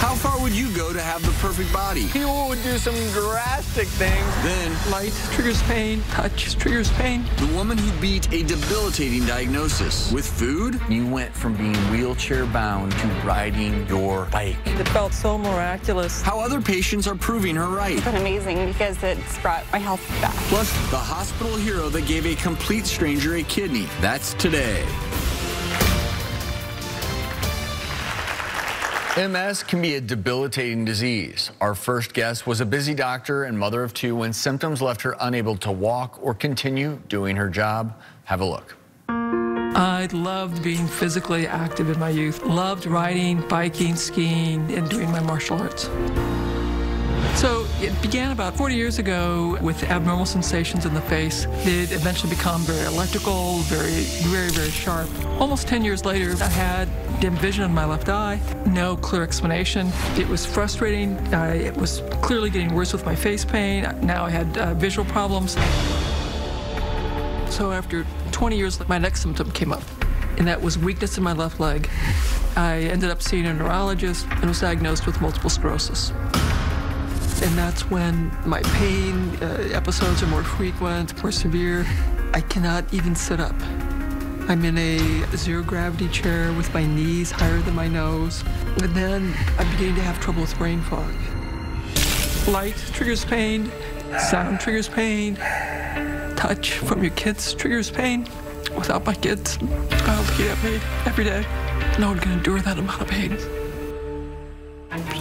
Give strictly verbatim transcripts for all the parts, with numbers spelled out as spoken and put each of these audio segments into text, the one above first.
How far would you go to have the perfect body? People would do some drastic things. Then, light triggers pain, touch triggers pain. The woman who beat a debilitating diagnosis. With food, you went from being wheelchair-bound to riding your bike. It felt so miraculous. How other patients are proving her right. It's been amazing because it's brought my health back. Plus, the hospital hero that gave a complete stranger a kidney. That's today. M S can be a debilitating disease. Our first guest was a busy doctor and mother of two when symptoms left her unable to walk or continue doing her job. Have a look. I loved being physically active in my youth. Loved riding, biking, skiing, and doing my martial arts. So it began about forty years ago with abnormal sensations in the face. It eventually became very electrical, very, very, very sharp. Almost ten years later, I had dim vision in my left eye, no clear explanation. It was frustrating. I, it was clearly getting worse with my face pain. Now I had uh, visual problems. So after twenty years, my next symptom came up, and that was weakness in my left leg. I ended up seeing a neurologist and was diagnosed with multiple sclerosis. And that's when my pain uh, episodes are more frequent, more severe. I cannot even sit up. I'm in a zero-gravity chair with my knees higher than my nose. And then I'm beginning to have trouble with brain fog. Light triggers pain, sound triggers pain, touch from your kids triggers pain. Without my kids, I'll be getting pain every day. No one can endure that amount of pain.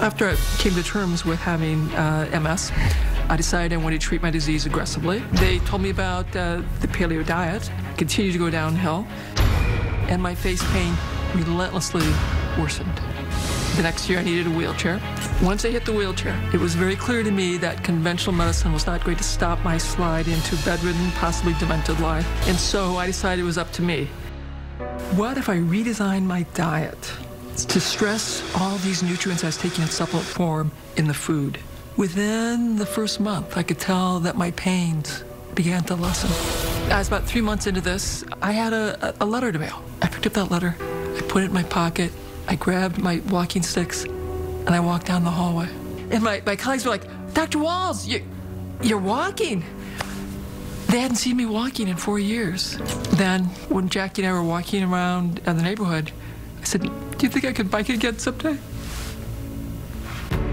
After I came to terms with having uh, M S, I decided I wanted to treat my disease aggressively. They told me about uh, the paleo diet, continued to go downhill, and my face pain relentlessly worsened. The next year I needed a wheelchair. Once I hit the wheelchair, it was very clear to me that conventional medicine was not going to stop my slide into bedridden, possibly demented life. And so I decided it was up to me. What if I redesigned my diet to stress all these nutrients I was taking in supplement form in the food? Within the first month, I could tell that my pains began to lessen. I was about three months into this. I had a, a letter to mail. I picked up that letter, I put it in my pocket, I grabbed my walking sticks, and I walked down the hallway. And my, my colleagues were like, Doctor Wahls, you, you're walking. They hadn't seen me walking in four years. Then, when Jackie and I were walking around the neighborhood, I said, do you think I could bike again someday?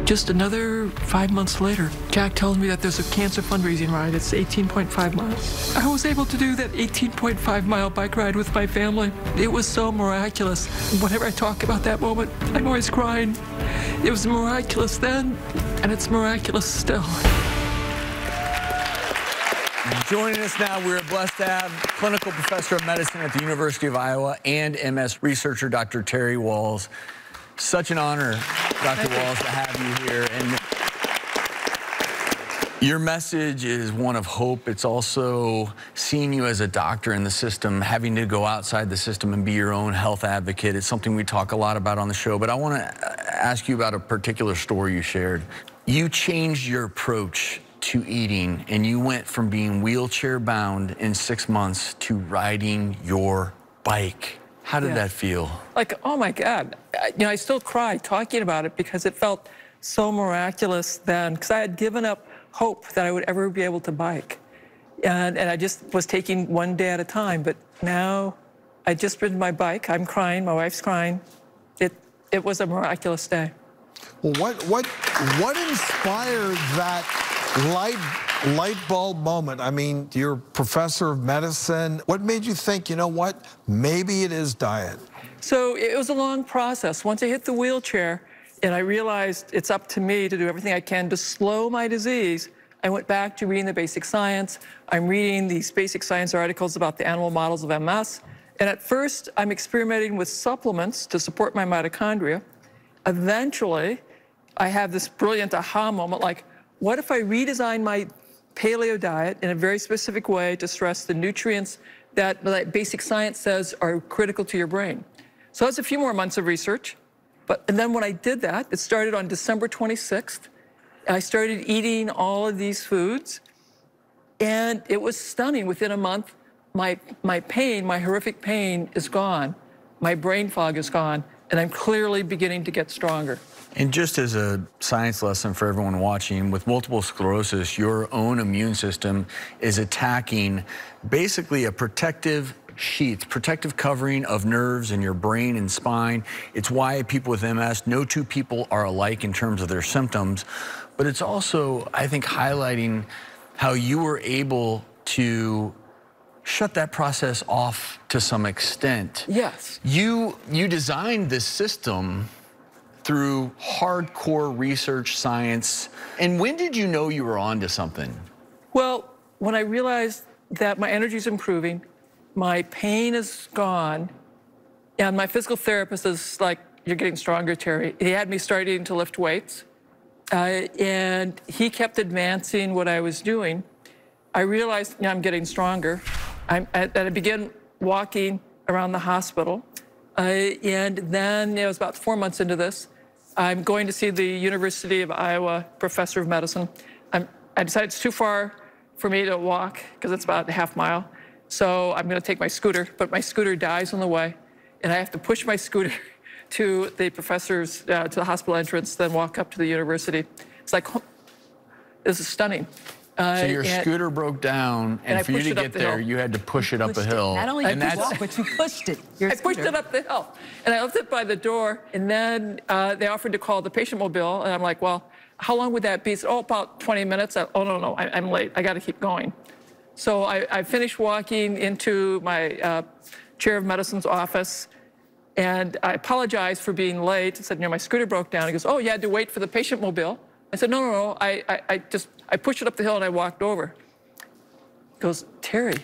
Just another five months later, Jack tells me that there's a cancer fundraising ride. It's eighteen point five miles. I was able to do that eighteen point five mile bike ride with my family. It was so miraculous. Whenever I talk about that moment, I'm always crying. It was miraculous then, and it's miraculous still. Joining us now, we're blessed to have clinical professor of medicine at the University of Iowa and M S researcher, Doctor Terry Wahls. Such an honor, Doctor Wahls, to have you here. And your message is one of hope. It's also seeing you as a doctor in the system, having to go outside the system and be your own health advocate. It's something we talk a lot about on the show, but I want to ask you about a particular story you shared. You changed your approach to eating, and you went from being wheelchair bound in six months to riding your bike. How did yeah. that feel? Like, oh my God. I, you know, I still cry talking about it because it felt so miraculous then, because I had given up hope that I would ever be able to bike. And, and I just was taking one day at a time, but now I just ridden my bike. I'm crying, my wife's crying. It, it was a miraculous day. Well, what, what, what inspired that Light, light bulb moment? I mean, you're a professor of medicine. What made you think, you know what, maybe it is diet? So it was a long process. Once I hit the wheelchair and I realized it's up to me to do everything I can to slow my disease, I went back to reading the basic science. I'm reading these basic science articles about the animal models of M S. And at first, I'm experimenting with supplements to support my mitochondria. Eventually, I have this brilliant aha moment, like, what if I redesign my paleo diet in a very specific way to stress the nutrients that, that basic science says are critical to your brain? So that's a few more months of research. But, and then when I did that, it started on December twenty-sixth. I started eating all of these foods, and it was stunning. Within a month, my, my pain, my horrific pain is gone. My brain fog is gone, and I'm clearly beginning to get stronger. And just as a science lesson for everyone watching, with multiple sclerosis, your own immune system is attacking basically a protective sheath, protective covering of nerves in your brain and spine. It's why people with M S, no two people are alike in terms of their symptoms, but it's also, I think, highlighting how you were able to shut that process off to some extent. Yes. You, you designed this system through hardcore research science. And when did you know you were onto something? Well, when I realized that my energy's improving, my pain is gone, and my physical therapist is like, "You're getting stronger, Terry." He had me starting to lift weights, uh, and he kept advancing what I was doing. I realized, you know, I'm getting stronger. I'm, I, and I began walking around the hospital. Uh, and then, you know, it was about four months into this, I'm going to see the University of Iowa professor of medicine. I'm, I decided it's too far for me to walk because it's about a half mile. So I'm going to take my scooter, but my scooter dies on the way, and I have to push my scooter to the professor's, uh, to the hospital entrance, then walk up to the university. It's like, oh, this is stunning. Uh, so your scooter broke down, and, and for you to get there, you had to push it up a hill. Not only did you walk, but you pushed it. I pushed it up the hill, and I left it by the door, and then uh, they offered to call the patient mobile, and I'm like, well, how long would that be? So, oh, about twenty minutes. I, oh, no, no, I, I'm late. I got to keep going. So I, I finished walking into my uh, chair of medicine's office, and I apologized for being late. I said, you know, my scooter broke down. He goes, oh, you had to wait for the patient mobile. I said, no, no, no, I, I, I just, I pushed it up the hill and I walked over. He goes, Terry.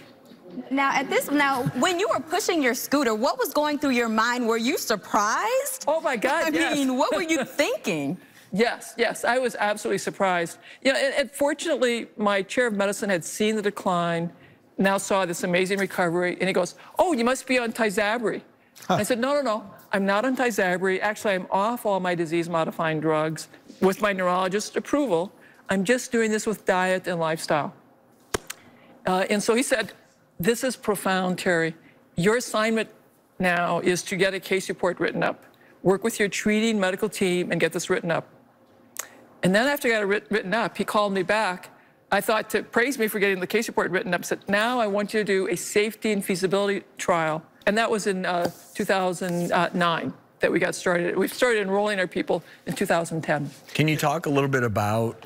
Now, at this, now, when you were pushing your scooter, what was going through your mind? Were you surprised? Oh, my God, I yes. mean, what were you thinking? Yes, yes, I was absolutely surprised. You know, and, and fortunately, my chair of medicine had seen the decline, now saw this amazing recovery, and he goes, oh, you must be on Tysabri. Huh. I said, no, no, no, I'm not on Tysabri. Actually, I'm off all my disease-modifying drugs. With my neurologist's approval, I'm just doing this with diet and lifestyle. Uh, and so he said, this is profound, Terry. Your assignment now is to get a case report written up. Work with your treating medical team and get this written up. And then after I got it written up, he called me back. I thought to praise me for getting the case report written up. Said, now I want you to do a safety and feasibility trial. And that was in uh, two thousand nine. That we got started. We've started enrolling our people in two thousand ten. Can you talk a little bit about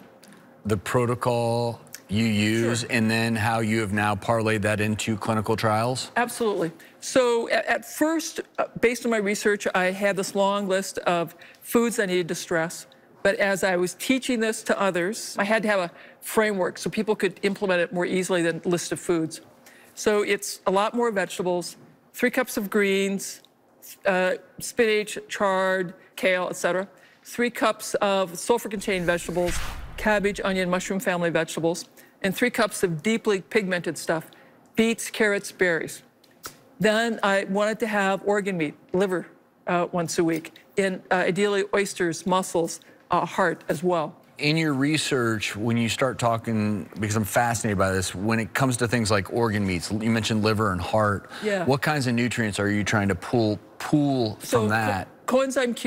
the protocol you use sure. and then how you have now parlayed that into clinical trials? Absolutely. So at, at first, uh, based on my research, I had this long list of foods I needed to stress. But as I was teaching this to others, I had to have a framework so people could implement it more easily than a list of foods. So it's a lot more vegetables, three cups of greens, Uh, spinach, chard, kale, et cetera. Three cups of sulfur-containing vegetables, cabbage, onion, mushroom family vegetables, and three cups of deeply pigmented stuff, beets, carrots, berries. Then I wanted to have organ meat, liver, uh, once a week, and uh, ideally oysters, mussels, uh, heart as well. In your research, when you start talking, because I'm fascinated by this, when it comes to things like organ meats, you mentioned liver and heart. Yeah. What kinds of nutrients are you trying to pull pool so from that? Co coenzyme Q,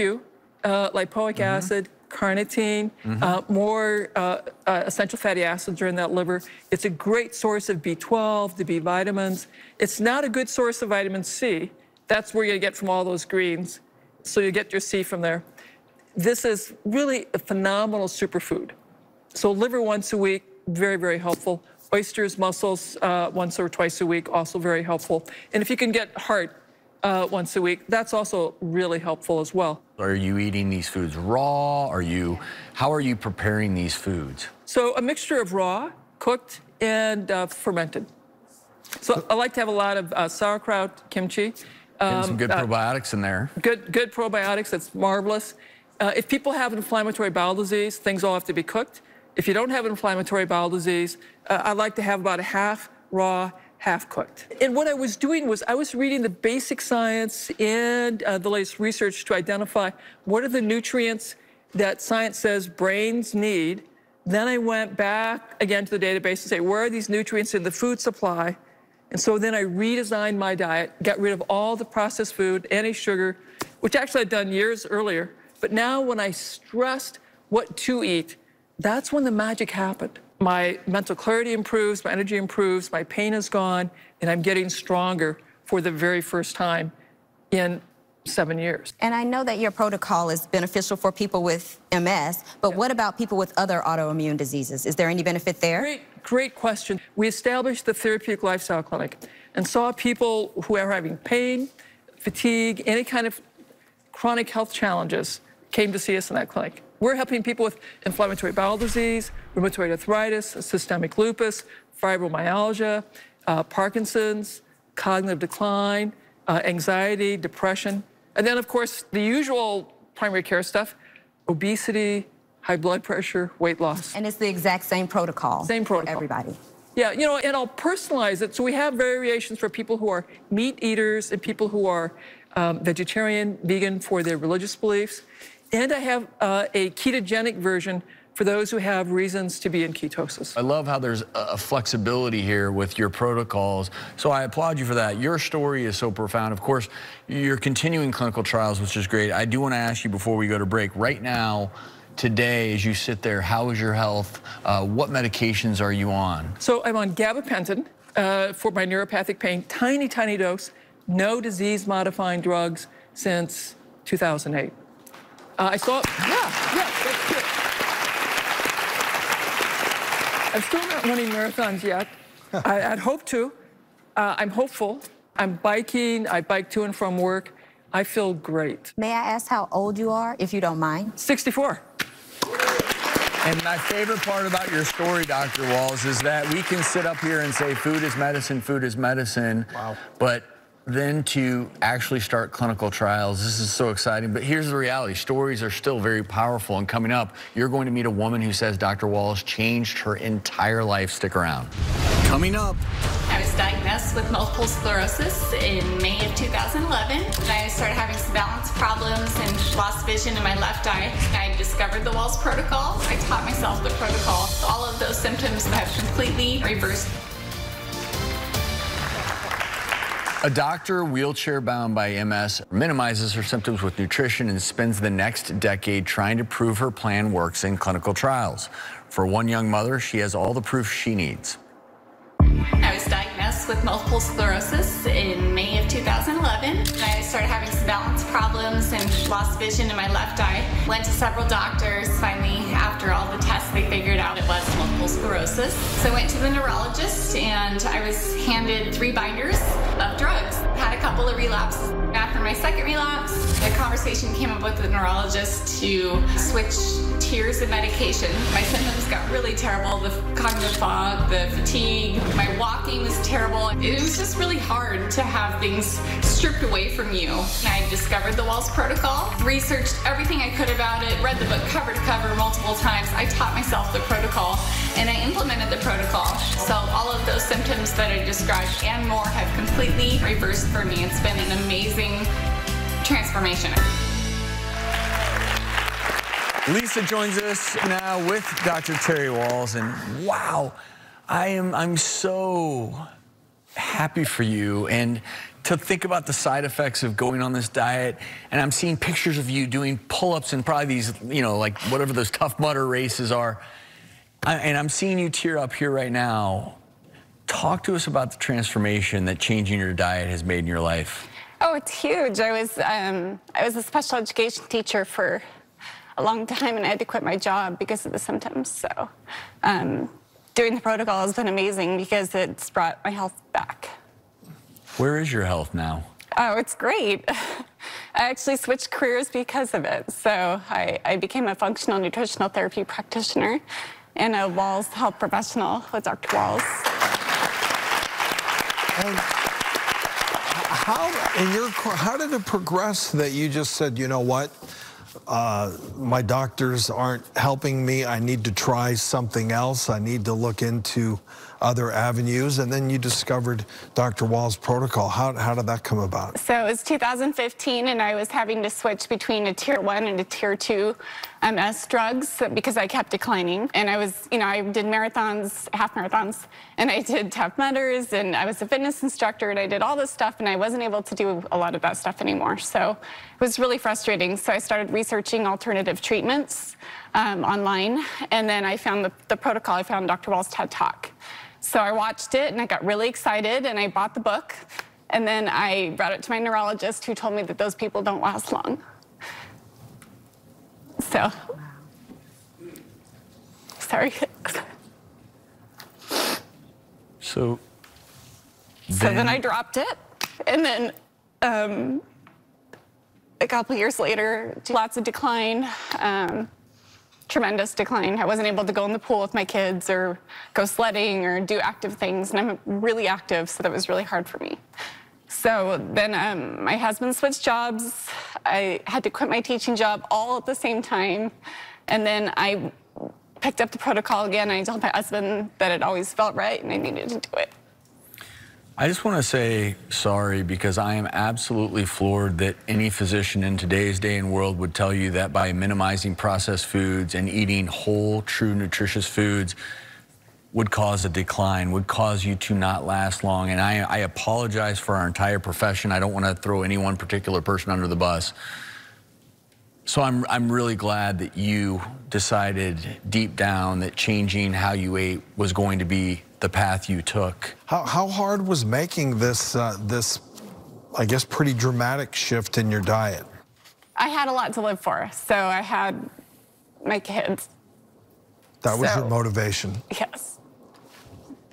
uh, lipoic mm-hmm. acid, carnitine, mm-hmm. uh, more uh, uh, essential fatty acids are in that liver. It's a great source of B twelve, the B vitamins. It's not a good source of vitamin C. That's where you get from all those greens. So you get your C from there. This is really a phenomenal superfood. So liver once a week, very, very helpful. Oysters, mussels, uh, once or twice a week, also very helpful. And if you can get heart uh, once a week, that's also really helpful as well. Are you eating these foods raw? Are you, how are you preparing these foods? So a mixture of raw, cooked, and uh, fermented. So I like to have a lot of uh, sauerkraut, kimchi. Um, and some good probiotics uh, in there. Good, good probiotics, that's marvelous. Uh, if people have inflammatory bowel disease, things all have to be cooked. If you don't have inflammatory bowel disease, uh, I like to have about a half raw, half cooked. And what I was doing was I was reading the basic science and uh, the latest research to identify what are the nutrients that science says brains need. Then I went back again to the database and say, where are these nutrients in the food supply? And so then I redesigned my diet, got rid of all the processed food, any sugar, which actually I'd done years earlier. But now when I stressed what to eat, that's when the magic happened. My mental clarity improves, my energy improves, my pain is gone, and I'm getting stronger for the very first time in seven years. And I know that your protocol is beneficial for people with M S, but yeah. What about people with other autoimmune diseases? Is there any benefit there? Great, great question. We established the Therapeutic Lifestyle Clinic and saw people who are having pain, fatigue, any kind of chronic health challenges came to see us in that clinic. We're helping people with inflammatory bowel disease, rheumatoid arthritis, systemic lupus, fibromyalgia, uh, Parkinson's, cognitive decline, uh, anxiety, depression. And then, of course, the usual primary care stuff, obesity, high blood pressure, weight loss. And it's the exact same protocol. Same protocol. For everybody. Yeah, you know, and I'll personalize it. So we have variations for people who are meat eaters and people who are um, vegetarian, vegan for their religious beliefs. And I have uh, a ketogenic version for those who have reasons to be in ketosis. I love how there's a flexibility here with your protocols, so I applaud you for that. Your story is so profound. Of course, you're continuing clinical trials, which is great. I do want to ask you before we go to break, right now, today, as you sit there, how is your health? Uh, what medications are you on? So I'm on gabapentin uh, for my neuropathic pain, tiny, tiny dose, no disease-modifying drugs since two thousand eight. Uh, I saw, yeah, yeah, that's good. I'm still not running marathons yet. I, I'd hope to. Uh, I'm hopeful. I'm biking. I bike to and from work. I feel great. May I ask how old you are, if you don't mind? sixty-four. And my favorite part about your story, Doctor Wahls, is that we can sit up here and say food is medicine, food is medicine. Wow. But then to actually start clinical trials. This is so exciting, but here's the reality. Stories are still very powerful, and coming up, you're going to meet a woman who says Doctor Wahls changed her entire life. Stick around. Coming up. I was diagnosed with multiple sclerosis in May of two thousand eleven. And I started having some balance problems and lost vision in my left eye. I discovered the Wahls Protocol. I taught myself the protocol. All of those symptoms have completely reversed. A doctor wheelchair-bound by M S minimizes her symptoms with nutrition and spends the next decade trying to prove her plan works in clinical trials. For one young mother, she has all the proof she needs. I was diagnosed with multiple sclerosis in May of two thousand eleven. And I started having some balance problems and lost vision in my left eye. Went to several doctors. Finally, after all the tests, they figured out it was multiple sclerosis. So I went to the neurologist and I was handed three binders of drugs. Had a couple of relapses. After my second relapse, the conversation came up with the neurologist to switch tiers of medication. My symptoms got really terrible, the cognitive fog, the fatigue, my walking was terrible. It was just really hard to have things stripped away from you. And I discovered the Wahls Protocol, researched everything I could about it, read the book cover to cover multiple times. I taught myself the protocol and I implemented the protocol. So all of those symptoms that I described and more have completely reversed for me. It's been an amazing transformation. Lisa joins us now with Doctor Terry Wahls, and wow, I am I'm so happy for you, and to think about the side effects of going on this diet. And I'm seeing pictures of you doing pull-ups and probably these, you know, like whatever those Tough Mudder races are. I, and I'm seeing you tear up here right now. Talk to us about the transformation that changing your diet has made in your life. Oh, it's huge. I was um, I was a special education teacher for a long time, and I had to quit my job because of the symptoms. So um, doing the protocol has been amazing because it's brought my health back. Where is your health now? Oh, it's great. I actually switched careers because of it. So I, I became a functional nutritional therapy practitioner and a Wahls health professional with Doctor Wahls. And how, in your, how did it progress that you just said, you know what? Uh, my doctors aren't helping me. I need to try something else. I need to look into other avenues, and then you discovered Doctor Wahls Protocol. How, how did that come about? So it was two thousand fifteen, and I was having to switch between a tier one and a tier two M S drugs because I kept declining. And I was, you know, I did marathons, half marathons, and I did Tough Mudders, and I was a fitness instructor, and I did all this stuff, and I wasn't able to do a lot of that stuff anymore. So it was really frustrating. So I started researching alternative treatments um, online, and then I found the, the protocol. I found Doctor Wahls' TED Talk. So I watched it, and I got really excited, and I bought the book, and then I brought it to my neurologist, who told me that those people don't last long. So, sorry. So then, so then I dropped it, and then um, a couple years later, lots of decline, um, tremendous decline. I wasn't able to go in the pool with my kids or go sledding or do active things, and I'm really active, so that was really hard for me. So then um, my husband switched jobs. I had to quit my teaching job all at the same time, and then I picked up the protocol again. I told my husband that it always felt right and I needed to do it. I just want to say sorry, because I am absolutely floored that any physician in today's day and world would tell you that by minimizing processed foods and eating whole, true, nutritious foods would cause a decline, would cause you to not last long. And I, I apologize for our entire profession. I don't want to throw any one particular person under the bus. So I'm, I'm really glad that you decided deep down that changing how you ate was going to be the path you took. How, how hard was making this, uh, this, I guess, pretty dramatic shift in your diet? I had a lot to live for, so I had my kids. That was so, your motivation. Yes.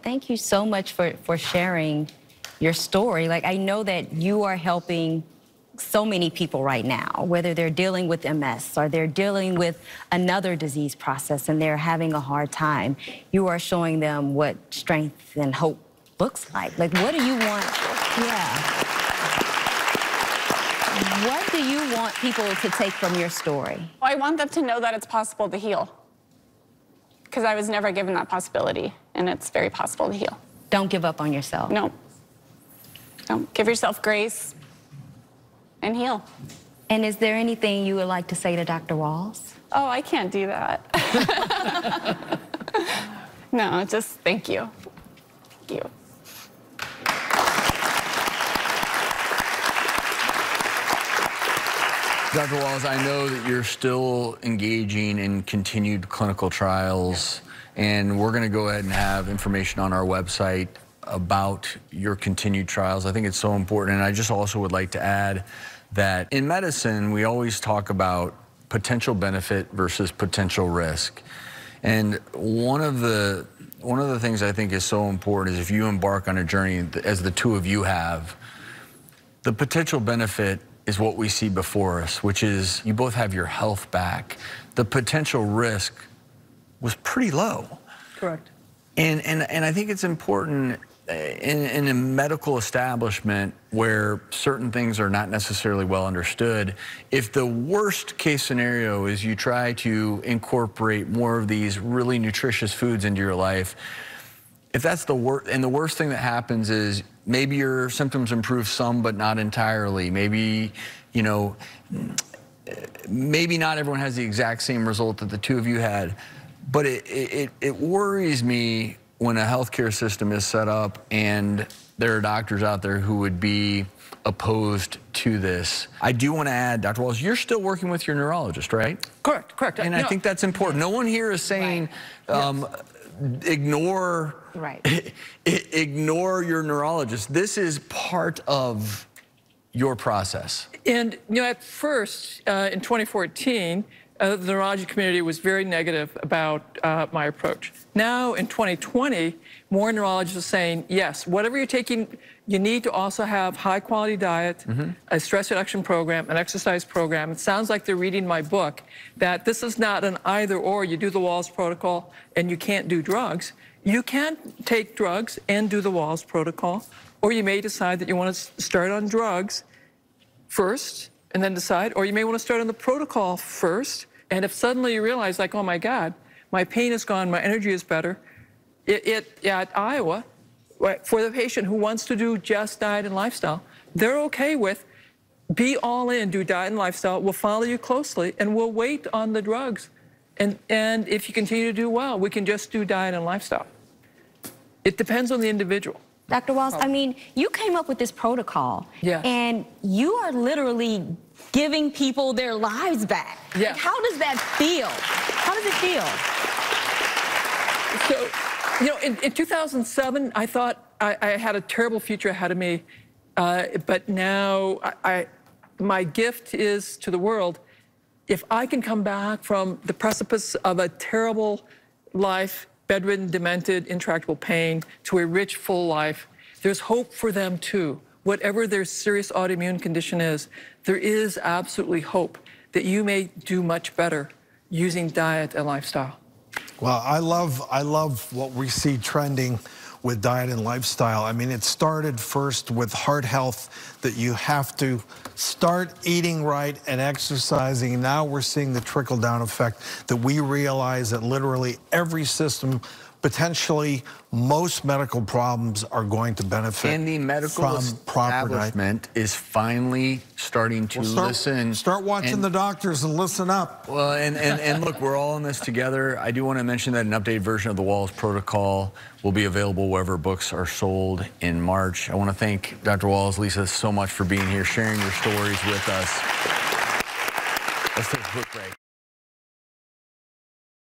Thank you so much for, for sharing your story. Like, I know that you are helping so many people right now, whether they're dealing with M S or they're dealing with another disease process and they're having a hard time. You are showing them what strength and hope looks like. Like, what do you want? Yeah. What do you want people to take from your story? Well, I want them to know that it's possible to heal, because I was never given that possibility, and it's very possible to heal. Don't give up on yourself. No. No. Give yourself grace and heal. And is there anything you would like to say to Doctor Wahls? Oh, I can't do that. No, just thank you. Thank you. Doctor Wahls, I know that you're still engaging in continued clinical trials, and we're going to go ahead and have information on our website about your continued trials. I think it's so important. And I just also would like to add that in medicine, we always talk about potential benefit versus potential risk. And one of the, one of the things I think is so important is, if you embark on a journey, as the two of you have, the potential benefit is what we see before us, which is you both have your health back. The potential risk was pretty low. Correct. And, and, and I think it's important in, in a medical establishment where certain things are not necessarily well understood, if the worst case scenario is you try to incorporate more of these really nutritious foods into your life, if that's the worst, and the worst thing that happens is maybe your symptoms improve some but not entirely, maybe, you know, maybe not everyone has the exact same result that the two of you had, but it, it, it worries me when a healthcare system is set up and there are doctors out there who would be opposed to this. I do want to add, Doctor Wahls, you're still working with your neurologist, right? Correct, correct. And no. I think that's important. No one here is saying right. um, yes. ignore, right. ignore your neurologist. This is part of your process. And, you know, at first, uh, in twenty fourteen, Uh, the neurology community was very negative about uh, my approach. Now, in twenty twenty, more neurologists are saying, yes, whatever you're taking, you need to also have high-quality diet, mm-hmm. a stress reduction program, an exercise program. It sounds like they're reading my book, that this is not an either-or. You do the Wahls Protocol and you can't do drugs. You can take drugs and do the Wahls Protocol, or you may decide that you want to start on drugs first, and then decide, or you may want to start on the protocol first, and if suddenly you realize, like, oh my God, my pain is gone, my energy is better, it, it, at Iowa, for the patient who wants to do just diet and lifestyle, they're okay with be all in, do diet and lifestyle, we'll follow you closely, and we'll wait on the drugs. And, and if you continue to do well, we can just do diet and lifestyle. It depends on the individual. Doctor Wahls, oh. I mean, you came up with this protocol, yes. and you are literally giving people their lives back. Yes. Like, how does that feel? How does it feel? So, you know, in, in two thousand seven, I thought I, I had a terrible future ahead of me, uh, but now I, I, my gift is to the world. If I can come back from the precipice of a terrible life, bedridden, demented, intractable pain, to a rich, full life, there's hope for them too. Whatever their serious autoimmune condition is, there is absolutely hope that you may do much better using diet and lifestyle. Well, I love, I love what we see trending with diet and lifestyle. I mean, it started first with heart health, that you have to start eating right and exercising. Now we're seeing the trickle-down effect that we realize that literally every system, potentially most medical problems, are going to benefit. And the medical establishment is finally starting to well, start, listen. Start watching and, the doctors and listen up. Well, and, and, and look, we're all in this together. I do want to mention that an updated version of the Wahls Protocol will be available wherever books are sold in March. I want to thank Doctor Wahls, Lisa, so much for being here, sharing your stories with us. Let's take a quick break.